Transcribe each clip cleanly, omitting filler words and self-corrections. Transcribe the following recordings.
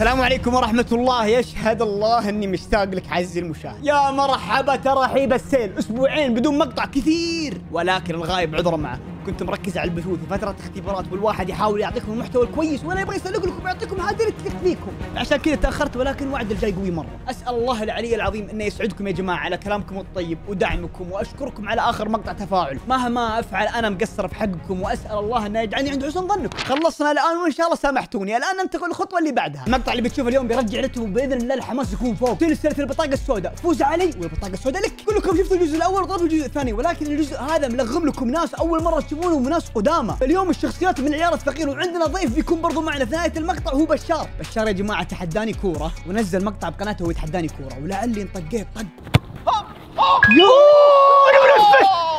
السلام عليكم ورحمة الله. يشهد الله اني مشتاق لك عزيزي المشاهد. يا مرحبا ترحيب السيل، اسبوعين بدون مقطع كثير، ولكن الغايب عذرا معه، كنت مركز على البثوث فترة اختبارات والواحد يحاول يعطيكم المحتوى الكويس ولا يبغى يسلق لكم ويعطيكم هذا اللي تثق فيكم، عشان كذا تأخرت ولكن وعد الجاي قوي مرة. أسأل الله العلي العظيم انه يسعدكم يا جماعة على كلامكم الطيب ودعمكم، وأشكركم على آخر مقطع تفاعل، مهما أفعل أنا مقصر في حقكم، وأسأل الله انه يجعلني عند حسن ظنكم. خلصنا الآن وإن شاء الله سامحتوني، الآن ننتقل للخطوة اللي بعدها. المقطع اللي بتشوفه اليوم بيرجع لكم بإذن الله الحماس يكون فوق. سلسلة البطاقة السوداء، فوز علي والبطاقة السوداء لك. أقول لكم شفتوا الجزء الأول وضربوا الجزء الثاني، ولكن الجزء هذا ملغم لكم ناس أول مرة تشوفونهم وناس قدامى. اليوم الشخصيات من عيارة فقير، وعندنا ضيف بيكون برضو معنا في نهاية المقطع وهو بشار. بشار يا جماعة تحداني كورة، ونزل مقطع بقناته ويتحداني كورة، ولعلي انطقيت طق.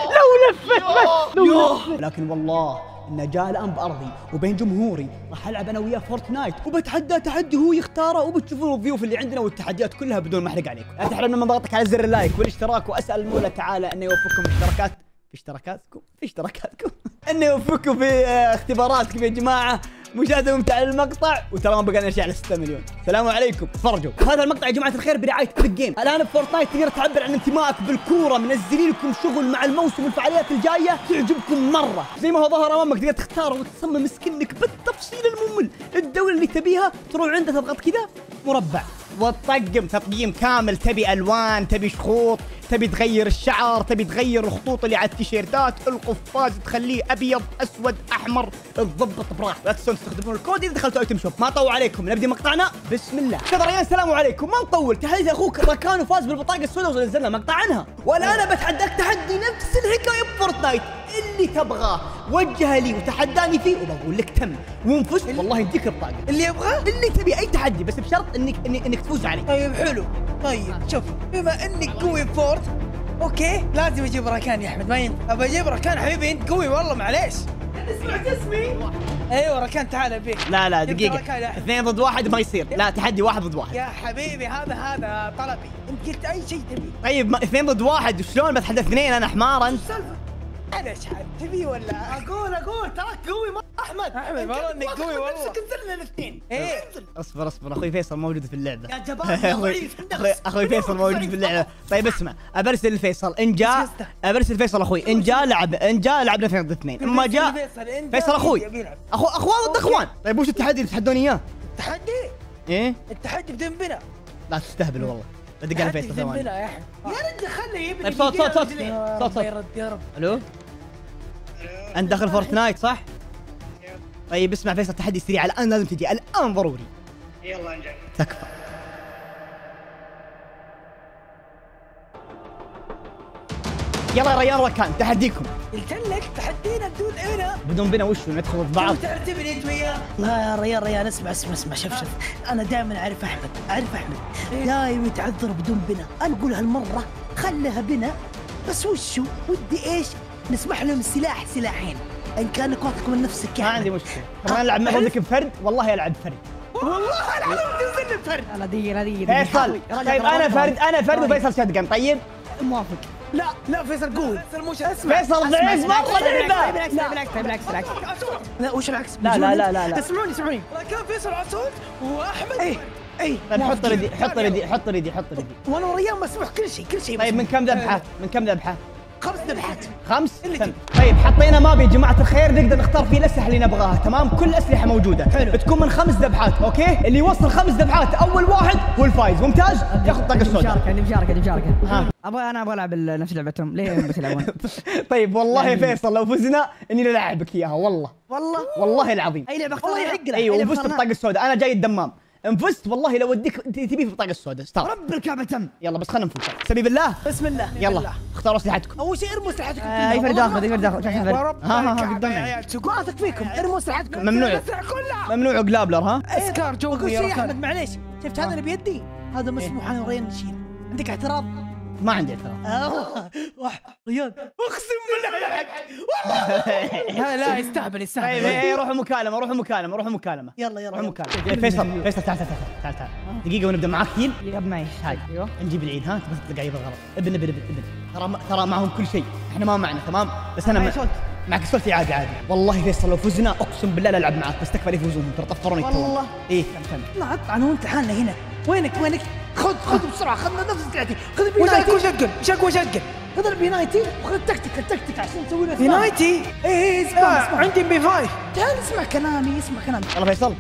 لو لفت بس. لكن والله انه جاء الان بارضي وبين جمهوري، راح العب انا وياه فورتنايت وبتحدى تحدي هو يختاره، وبتشوفون الضيوف اللي عندنا والتحديات كلها بدون ما احرق عليكم. لا تحرمنا من ضغطك على زر اللايك والاشتراك، واسال المولى تعالى انه يوفقكم في اشتراكاتكم انه يوفقكم في اختباراتكم يا جماعه. مشاهدة ممتعة للمقطع، وترى ما بقى لنا شيء على 6 مليون. السلام عليكم، تفرجوا. هذا المقطع يا جماعة الخير برعاية بيج جيم. الآن بفورتنايت تقدر تعبر عن انتمائك بالكورة، منزلين لكم شغل مع الموسم والفعاليات الجاية تعجبكم مرة. زي ما هو ظاهر أمامك تقدر تختار وتصمم سكنك بالتفصيل الممل، الدولة اللي تبيها تروح عندها تضغط كذا مربع، وتطقم تطقيم كامل، تبي ألوان، تبي شخوط، تبي تغير الشعر، تبي تغير الخطوط اللي على التيشيرتات، القفاز تخليه أبيض، أسود، أحمر، تضبط براحتك. لا تنسون تستخدمون الكود إذا دخلتوا أيتم شوب. ما طول عليكم، نبدأ مقطعنا بسم الله. شباب السلام عليكم، ما نطول. تحديت أخوك ركان وفاز بالبطاقة السوداء ونزلنا مقطع عنها، والآن بتحداك تحدي نفس الحكاية بفورتنايت اللي تبغاه، وجه لي وتحداني فيه وبقول لك تم ونفزت، والله يديك البطاقة اللي يبغاه اللي تبي، أي تحدي بس بشرط إنك تفوز عليه. طيب حلو، طيب شوف بما إنك قوي بفورت اوكي لازم اجيب ركان يا احمد، ما ينفع ابى اجيب ركان حبيبي انت قوي والله معليش. انا سمعت اسمي. ايوه ركان تعال ابيك. لا دقيقة، 2 ضد 1 ما يصير، لا تحدي 1 ضد 1. يا حبيبي هذا طلبي، انت قلت اي شيء تبي. طيب 2 ضد 1 شلون بتحدى 2 انا حمار انت؟ انا شحال تبي ولا اقول تراك قوي ما احمد والله انك قوي والله. امسك انزلنا الاثنين. ايه اصبر اخوي فيصل موجود في اللعبه يا جبان. اخوي فيصل موجود في اللعبه. طيب اسمع، ابرسل فيصل ان جاء، ابرسل فيصل اخوي ان جاء لعب، ان جاء لعبنا 2 ضد 2، اما جاء فيصل اخوي اخوان ضد اخوان. طيب وش التحدي اللي تحدوني اياه؟ التحدي ايه؟ التحدي بذنبنا. لا تستهبل والله، بدق على فيصل ثواني يا رجل خليه يبني. صوت يا رب. الو انت داخل فورتنايت صح؟ طيب اسمع فيصل، تحدي سريع الان لازم تجي، الان ضروري. يلا انجح. تكفى. يلا يا ريان ركان تحديكم. قلت لك تحدينا بدون انا. بدون بنا وشو ندخل في بعض؟ تعتبرني انت وياه؟ لا يا ريان اسمع اسمع شوف انا دائما اعرف احمد دايم يتعذر بدون بنا، انا اقول هالمره خلها بنا بس وشو؟ ودي ايش؟ نسمح لهم سلاحين ان كان قوتك من نفسك يعني. ما عندي مشكله، خلينا نلعب مع بعضك بفرد، والله العب فرد والله العظيم تنزل بفرد. انا دي فيصل. طيب انا فرد وفيصل شاتقن. طيب موافق. لا فيصل قول. فيصل ضعيف مره لعبه. بالعكس لا وش العكس؟ لا اسمعوني كان فيصل عسول واحمد. اي حط ردي وانا وريان مسموح كل شيء. طيب من كم ذبحه؟ 5 ذبحات. 5؟ طيب حطينا ماب يا جماعة الخير نقدر نختار فيه الأسلحة اللي نبغاها، تمام؟ كل الأسلحة موجودة. حلو. بتكون من 5 ذبحات، أوكي؟ اللي يوصل 5 ذبحات أول واحد هو الفايز، ممتاز؟ ياخذ طاقة السوداء. عندي مشاركة. ها. أنا أبغى ألعب نفس لعبتهم، ليه بتلعبون؟ طيب والله يا فيصل لو فزنا إني لألعبك إياها والله العظيم. أي لعبة اختارها؟ والله يحق. أيوه وفزت بطاقة السوداء، أنا جاي الدمام. انفزت والله لو وديك تبيه في البطاقه السوداء. رب الكعبه تم. يلا بس خلينا نفوز سبيل الله. بسم الله يلا اختاروا اسلحتكم. اول شيء ارموا اسلحتكم. اي فرد داخل ها قدامي يا عيال ما اثق فيكم. ارموا اسلحتكم. ممنوع قلابلر. ها اسكار جو يا احمد معليش. شفت هذا اللي بيدي هذا مسموح انا وريان نشيل. عندك اعتراض؟ ما عندي اعتراض. ريان اقسم بالله يا حبيبي والله لا يستهبل. اي روحوا مكالمه. يلا مكالمه. فيصل تعال دقيقه ونبدا معاك تيم. يب معي هاي ايوه نجيب العيد. ها تبغى تلقى غلط. ابن ترى معهم كل شيء، احنا ما معنا تمام بس انا معك سولفي عادي عادي. والله فيصل لو فزنا اقسم بالله لا العب معك، بس تكفى لي يفوزون ترى طفروني والله. ايه لا عط انا وانت حالنا هنا. وينك وينك؟ خذ بسرعه، خذ نفس سلعتي، خذ بنايتي وشقل شقل، خذ البنايتي وخذ تكتيك عشان نسوي له بنايتي. ايه اسمع عندي بي 5. تعال اسمع كلامي يلا فيصل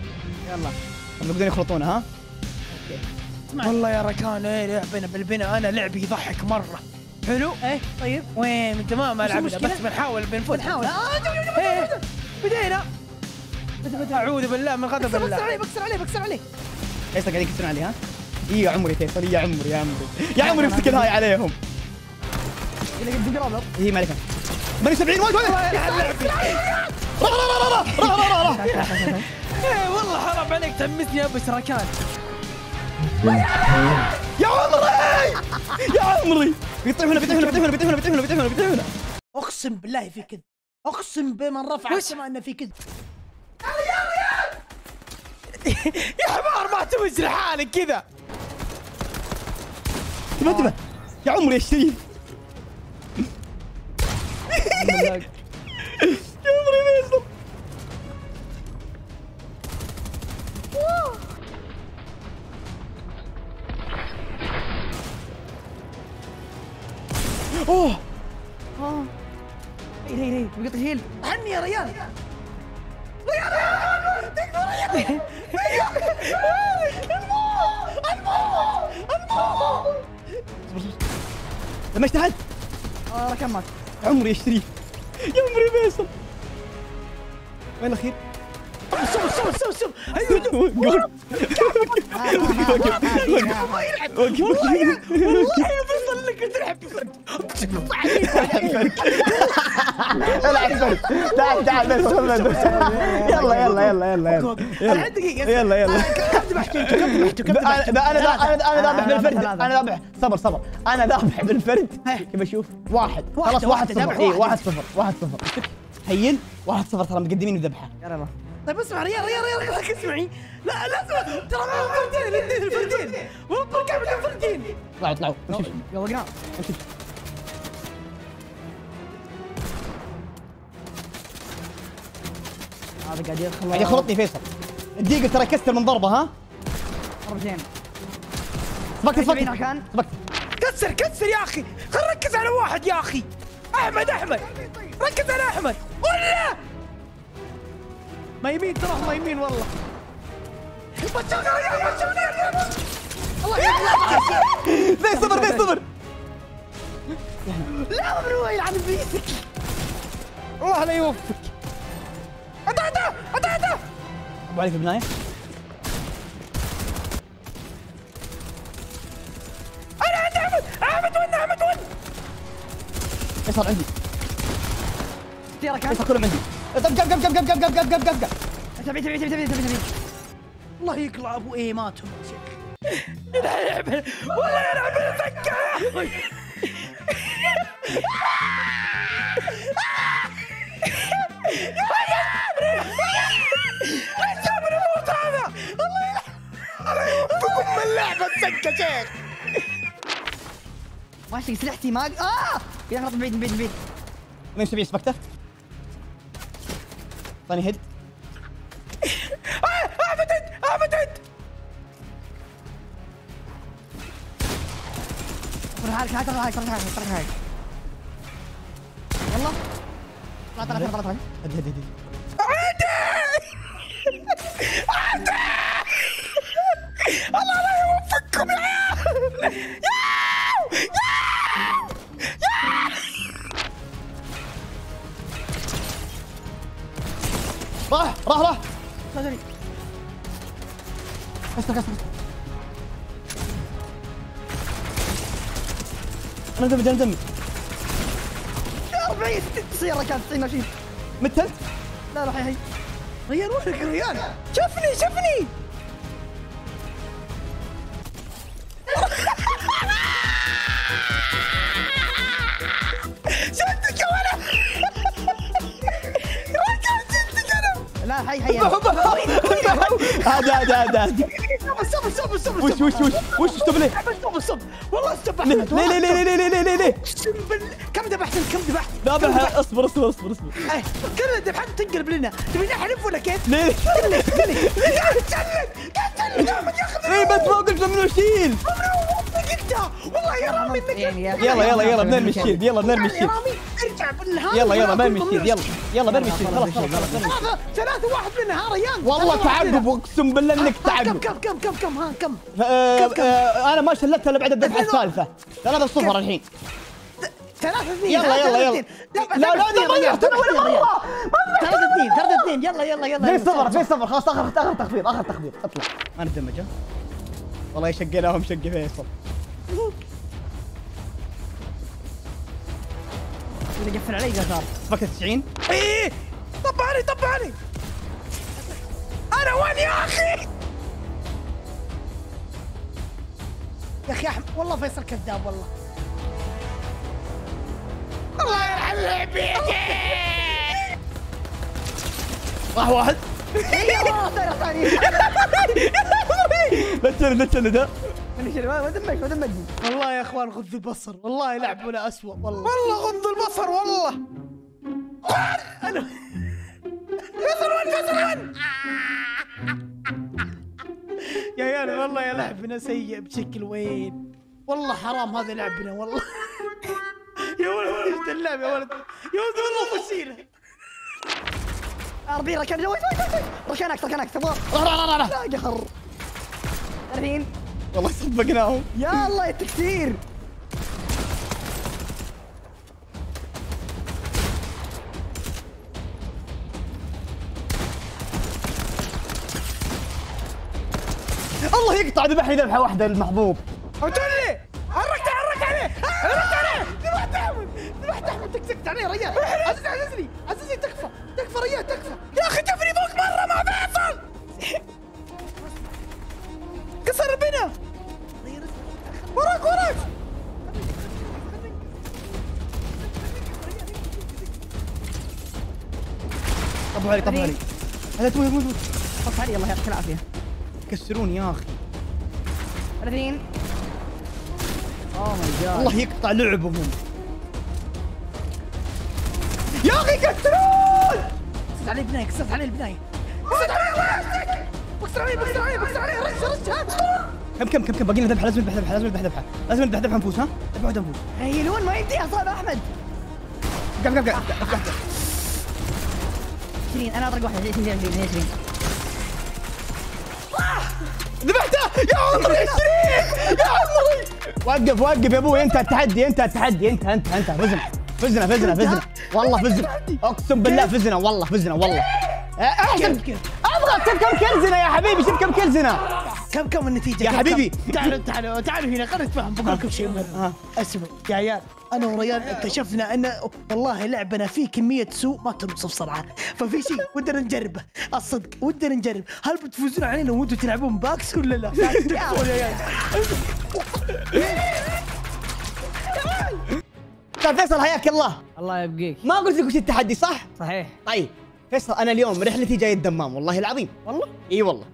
يلا هم يقدرون يخلطونه. ها اوكي اسمع والله يا ركان ايه لعبنا بالبناء، انا لعبي يضحك مره حلو. ايه طيب وين انت ما العب بس بنحاول بنفوت بدينا اعوذ بالله من غضب الله. بكسر عليه ايش قاعدين يكسرون عليه؟ ها اي يا عمري فيصل، يا عمري امسك الهاي عليهم. اللي قد جرابلط هي مالك بني 70 وايد والله حرام عليك تمسني يا بشركان يا عمري بيطيح هنا بيطيح هنا اقسم بالله في كذب، اقسم بمن رفع السماء انه في كذب يا حمار ما توزن حالك كذا. انتبه يا عمري ايش تبي؟ يا عمري فيصل اوه ايه بقيت الهيل عني يا ريال. لما اشتهلت ركن معك عمري يشتريه يا عمري فيصل. وين الاخير؟ شوف ايوه يلا طيب اسمع ريال خليك اسمعي. لا اسمع ترى معهم فردين الفردين والله كامل فردين. طلعوا يلا اقرا هذا قاعد يخلط فيصل. الدقيقة ترى كسر من ضربة. ها ضربتين سبقت كسر يا اخي. خل ركز على واحد يا اخي. احمد ركز على احمد ولا ما يمين تروح ما يمين والله. الله يلا صبر لا بروح يلعب بيتك والله لا يوفقك. أدا ابو علي في البناية. انا عندي احمد وين يصير عندي تيرك كلهم عندي. طب جاب تبي الله يقلع ابو ايماتهم والله يلعب بالذكاء. ايش جاب الموت هذا؟ الله يلعب بكم اللعبه تسكت شيخ. ماشي سلاحتي ما يخرب بعيد وين تبي سبكته؟ ثاني هيد اعبدت ترى حالك يلا طلع هدي عادي الله لا يوفقكم يا عيال. راح صدري استنى انا دم يا ربعي سيارة كانت 29 متلت. لا راح هي ريال وينك ريال؟ شفني عادي عادي عادي عادي. استوب استوب استوب وش وش وش وش استوب ليه؟ استوب استوب والله استوب ليه ليه ليه ليه ليه ليه ليه؟ كم ذبحت كم ذبحت؟ ذبح اصبر اصبر اصبر اصبر. كل ذبحت تنقلب لنا تبي نحلف ولا كيف؟ ليه ليه ليه ليه ليه ليه ليه ليه ليه ليه ليه والله يا رامي انك يلا يلا يلا بنرمي الشيد يلا بنرمي الشيد ارجع بالنهار يلا يلا بنرمي الشيد يلا يلا بنرمي الشيد خلاص خلاص 3-1 من نهار ريان والله تعذب اقسم بالله انك تعذب كم كم كم كم ها كم انا ما شلتها الا بعد الذبحه الثالثه 3-0 الحين 3-2 يلا يلا يلا لا لا ضيعت انا ولا مره 3-2 يلا يلا يلا 2-0 خلاص اخر تخفيض اخر تخفيض اطلع انا دمجه والله يشقيناهم شقي فيصل اللي قفل علي قطار فكت 90 ايه طب علي طب علي انا وين يا اخي يا اخي احمد والله فيصل كذاب والله الله يرحم بيتي راح واحد ايوه ترى ثاني لا تشلد لا تشلد ما دمجني ما دمجني والله يا اخوان غض البصر والله لعب ولا اسوء والله والله غض البصر والله انا فيصل وين فيصل وين يا عيال والله يا لعبنا سيء بشكل وين والله حرام هذا لعبنا والله يا ولد ايش اللعب يا ولد يا ولد والله فشيله اربي ركن وي ركنك ركنك تبغى لا قهر الحين والله صفقناهم يا الله التكسير الله يقطع ذبحني ذبحه واحده المحبوب قتلني حركت حركت عليه حركت عليه ذبحت احمد ذبحت احمد تكسكت عليه ريال عزيزي عزيزي عزيزي تكفى تكفى ريال تكفى يا اخي تفري فوق مره مع فيصل كسر بنا وراك وراك طبوا علي طبوا علي هذا توي موجود طب علي الله يعطيك العافيه كسروني يا اخي 30 اوه ماي جاد والله يقطع لعبهم يا اخي كسرون كسرت علي البنايه كسرت علي البنايه كسرت علي الله يعطيك بكسر علي بكسر علي بكسر علي رش رش هات كم باقي لنا ذبحه لازم نذبح ذبحه لازم نذبح ذبحه لازم نذبح ذبحه نفوز ها ذبحه واحده نفوز هيلون ما يمديها صعب احمد قم قم قم 20 انا اطرق واحده 20 ذبحته يا عمري 20 يا عمري وقف وقف يا ابوي انت التحدي انت التحدي انت فزنا والله فزنا اقسم بالله فزنا والله احسب ابغى كم كلزنا يا حبيبي شوف كم كلزنا كم النتيجه يا حبيبي تعالوا هنا خلينا نتفاهم بقول لكم شيء مهم اسمع يا عيال انا وريان اكتشفنا ان والله لعبنا فيه كميه سوء ما تنوصف بصراحه ففي شيء ودنا نجربه الصدق ودنا نجرب هل بتفوزون علينا وانتم تلعبون باكس ولا لا؟ يا عيال طيب فيصل حياك الله الله يبقيك ما قلت لك وش التحدي صح؟ صحيح طيب فيصل انا اليوم رحلتي جايه الدمام والله العظيم والله اي والله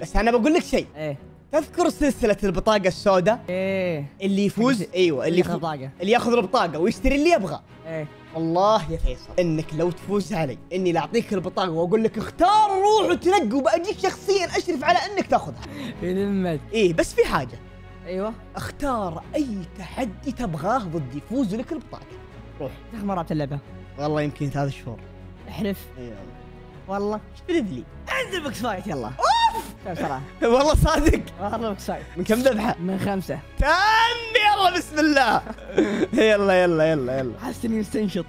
بس انا بقول لك شيء ايه تذكر سلسله البطاقه السوداء ايه اللي يفوز ايوه اللي ياخذ البطاقه اللي ياخذ البطاقه ويشتري اللي يبغى ايه والله يا فيصل انك لو تفوز علي اني اعطيك البطاقه واقول لك اختار روح وتنقي وباجيك شخصيا اشرف على انك تاخذها يلمك ايه بس في حاجه ايوه اختار اي تحدي تبغاه ضدي يفوز لك البطاقه روح كم مره بتلعبها والله يمكن 3 شهور احلف ايوه والله احلف لي انزل بوكس فايت يلا اوف صراحه والله صادق والله بوكس فايت من كم ذبحه؟ من 5 تم يلا بسم الله يلا يلا يلا يلا حاسس اني مستنشط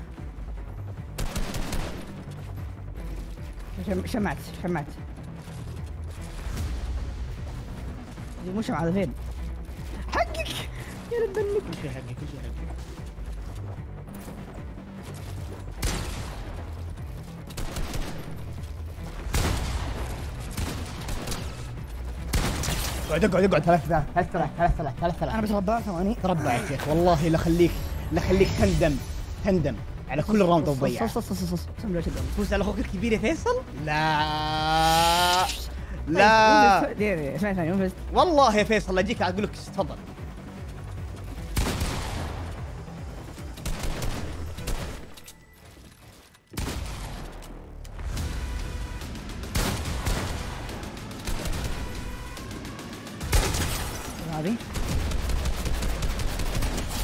شمعت مو شمعة. هذا فين؟ حقك يا رب انك كل شيء حقك، كل شيء حقك. اقعد 3000. انا بتربع ثواني. تربع يا شيخ والله لا خليك، لا خليك تندم على كل راوند تضيعه. صص فوز على اخوك الكبير يا فيصل. لا اسمع ثاني مو فزت والله يا فيصل. اجيك اقول لك تفضل.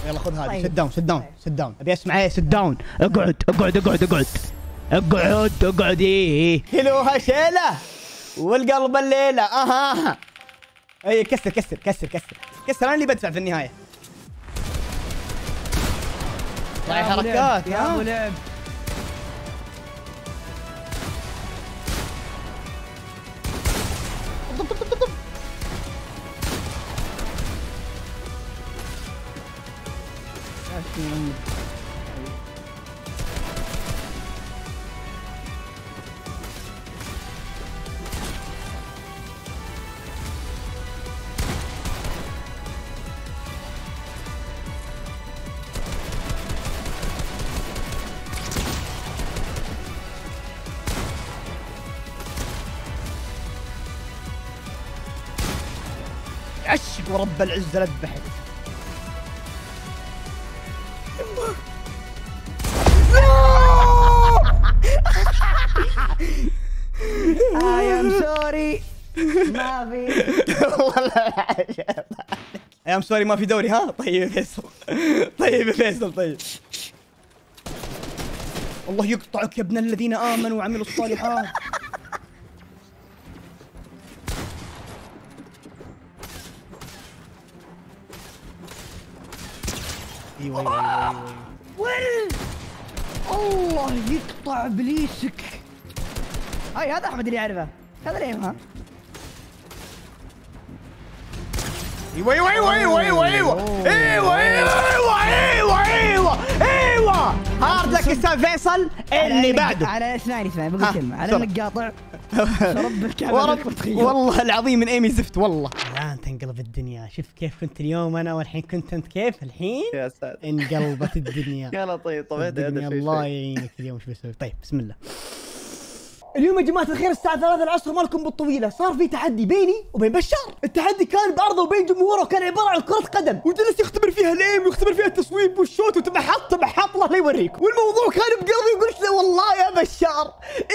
يلا خذ هذه. سيت داون. ابي اسمع. ايه سيت داون. اقعد. ايه كيلوها شيله والقلب الليله. اها اي كسر. انا اللي بدفع في النهايه. طلع حركات يا ابو لعب. عشق ورب العزة لذبحت. I am sorry ما في. والله عجب. I am sorry ما في دوري. ها طيب فيصل، طيب. الله يقطعك يا ابن الذين آمنوا وعملوا الصالحات. ايوه وين؟ الله يقطع ابليسك. هاي هذا احمد اللي يعرفه، هذا اللي يفهم. ايوه هارد لك استاذ فيصل اللي بعده. على اسناني بقول كلمه على انك قاطع. والله العظيم من ايمي زفت والله. الان تنقلب الدنيا. شوف كيف كنت اليوم انا والحين كنت انت كيف الحين؟ يا ساتر انقلبت الدنيا. يلا طيب طبيعتي هذا الشيء. الله يعينك اليوم شو بسوي. طيب بسم الله. اليوم يا جماعة الخير الساعة 3 العصر مالكم بالطويلة. صار في تحدي بيني وبين بشار. التحدي كان بعرضه وبين جمهوره، وكان عبارة عن كرة قدم، وجلس يختبر فيها الايم ويختبر فيها التصويب والشوت وتمحط. الله لا يوريكم. والموضوع كان بقلبي وقلت له والله يا بشار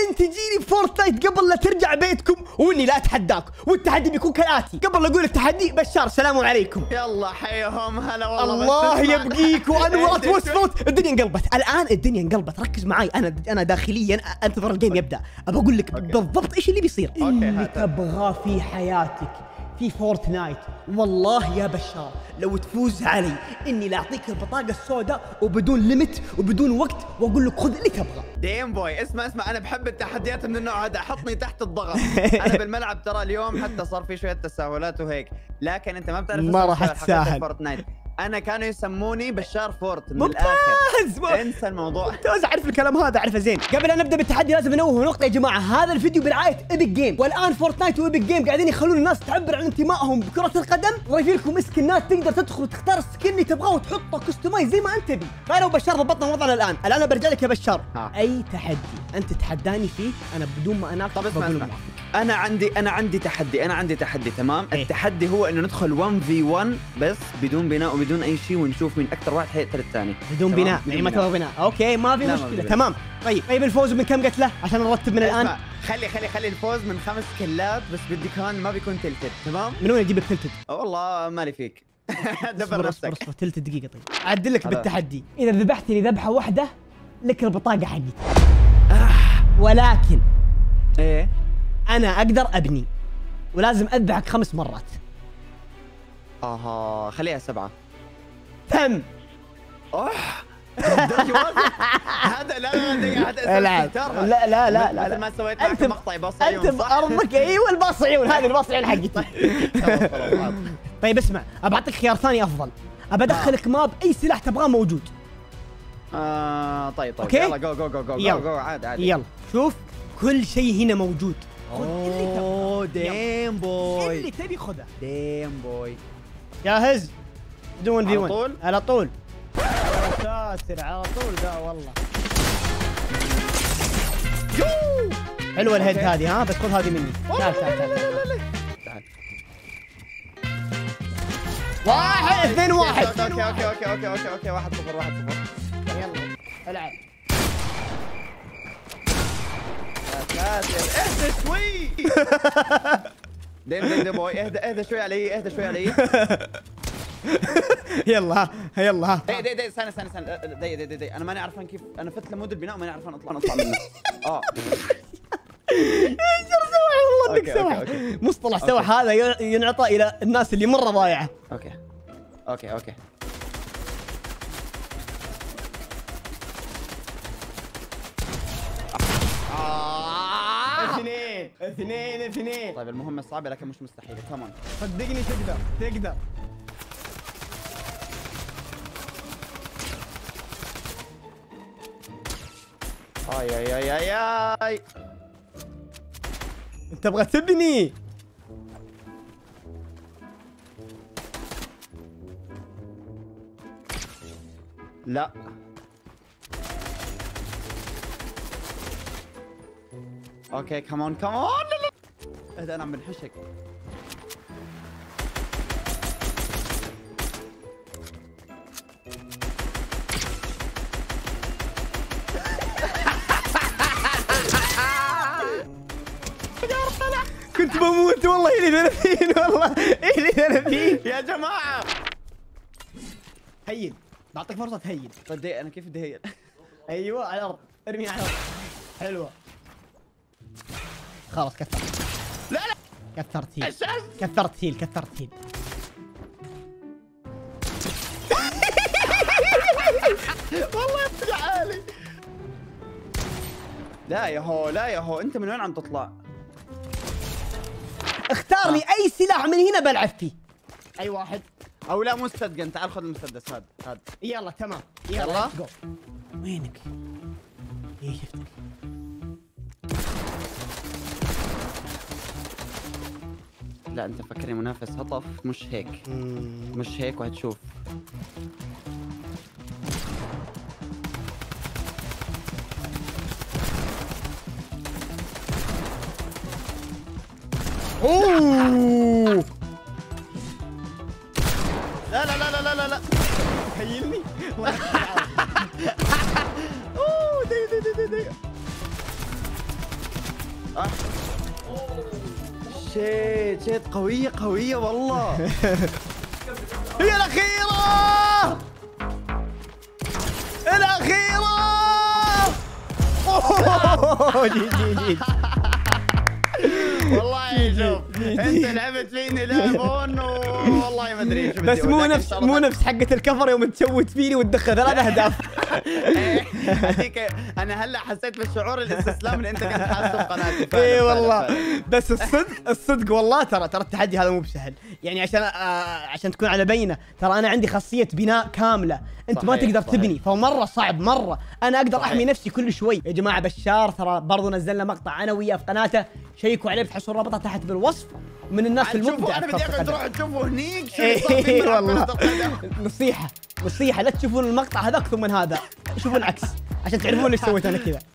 انت جيني فورتنايت قبل لا ترجع بيتكم واني لا اتحداك، والتحدي بيكون كالاتي. قبل لا اقول التحدي، بشار سلام عليكم. يلا حيهم هلا والله. الله يبقيك وانورت وصفت. الدنيا انقلبت، الان الدنيا انقلبت. ركز معي، انا داخليا انتظر الجيم يبدا، ابى اقول لك بالضبط ايش اللي بيصير. اللي تبغاه في حياتك في فورتنايت، والله يا بشار لو تفوز علي اني لاعطيك البطاقه السوداء وبدون ليمت وبدون وقت، واقول لك خذ اللي تبغى. ديم بوي اسمع، انا بحب التحديات من النوع هذا، حطني تحت الضغط. انا بالملعب ترى اليوم حتى صار في شويه تساهلات وهيك، لكن انت ما بتعرف ما راح تساهل فورتنايت. انا كانوا يسموني بشار فورت من الاخر، انسى الموضوع. ممتاز، اعرف الكلام هذا اعرفه زين. قبل ان نبدا بالتحدي لازم انوه نقطه يا جماعه، هذا الفيديو برعايه ايبك جيم، والان فورتنايت وايبك جيم قاعدين يخلون الناس تعبر عن انتمائهم بكره القدم. ضايفين لكم سكنات، تقدر تدخل وتختار السكن اللي تبغاه وتحطه كستمايز زي ما انت تبي. فانا وبشار ضبطنا وضعنا الان. الان برجع لك يا بشار، اي تحدي انت تحداني فيه انا بدون ما اناقش. طب اسمع، انا عندي تحدي تمام. التحدي هو انه ندخل 1v1 بس بدون بناء وبدون اي شيء، ونشوف من اكثر واحد حيقتل الثاني. بدون بناء يعني ما تبغى بناء. اوكي ما في مشكله، تمام. طيب الفوز من كم قتله عشان نرتب من الان؟ خلي الفوز من 5 كلات، بس بدي كان ما بيكون تلتد. تمام، من وين اجيب التلتد؟ والله مالي فيك. دبر نفسك. اصبر 3 دقيقه. طيب اعدل لك بالتحدي، اذا ذبحتني ذبحه واحده لك البطاقه حقتي، ولكن ايه أنا أقدر أبني، ولازم أذبحك 5 مرات. آها خليها 7. تم. أوه هذا لا أنت ما سويت معك مقطع باص عيون. أنت بأرضك. أيوه الباص عيون، هذه الباص عيون حقتي. طيب اسمع، أبعطيك خيار ثاني أفضل، أبى أدخلك ماب أي سلاح تبغاه موجود. طيب يلا جو جو جو جو جو عادي. يلا شوف كل شيء هنا موجود. اوه ديم بوي، اللي تبي خذه. ديم بوي جاهز؟ بدون ديون على طول ساتر، على طول ذا والله. حلوه الهيد هذه، ها بتكون هذه مني. تعال 1-2-1. اوكي 1-0. يلا العب. اهدى شوي. ديم بوي اهدى شوي علي، يلا يلا. دي استنى دي انا ماني عارفان كيف انا فتت لمود البناء وماني عارفان اطلع منه. سوح والله انك سوح. مصطلح سوح هذا ينعطى الى الناس اللي مره ضايعه. اوكي اثنين. طيب المهمة صعبة لكن مش مستحيلة، كمان صدقني تقدر. اي اي اي اي اي انت تبغى تبني. لا اوكي كمان اهدى، انا عم بنحشك. كنت بموت والله. الي 30 يا جماعه. هين، بعطيك فرصه تهين. طيب انا كيف بدي هين؟ ايوه على الارض، ارمي على الارض. حلوه خلاص. كثر لا كثرت هيل. والله تعالي. لا يا هو انت من وين عم تطلع؟ اختار لي اي سلاح من هنا بلعب فيه. اي واحد او لا مستدقن. تعال خذ المسدس هذا. يلا تمام، يلا جو. وينك؟ ايه شفتك. لا انت فكرني منافس هطف. مش هيك وهتشوف. اوه لا لا لا لا لا لا تخيلني. اوه دي شيت شيت قوية قوية والله. هي الأخيرة الأخيرة. أوه جي جي جي. والله شوف انت لعبت فيني لعبون والله ما ادري ايش بدي. بس مو نفس حقة الكفر يوم تسوت فيني وتدخل 3 اهداف. هذيك انا هلا حسيت بالشعور الاستسلام اللي انت كنت حاسه بقناتي. اي والله بس الصدق والله ترى التحدي هذا مو بسهل، يعني عشان تكون على بينه، ترى انا عندي خاصية بناء كاملة، انت ما تقدر تبني، فمرة صعب مرة، انا اقدر احمي نفسي كل شوي. يا جماعة بشار ترى برضه نزلنا مقطع انا وياه في قناته، شيكوا عليه بتحصلوا الرابطة تحت بالوصف، من الناس المبدعة. انا بدي اياكم تروحوا تشوفوا هنيك شو اللي والله. نصيحة لا تشوفون المقطع هذاك ثم من هذا، شوفوا العكس عشان تعرفون ليش سويت انا كذا.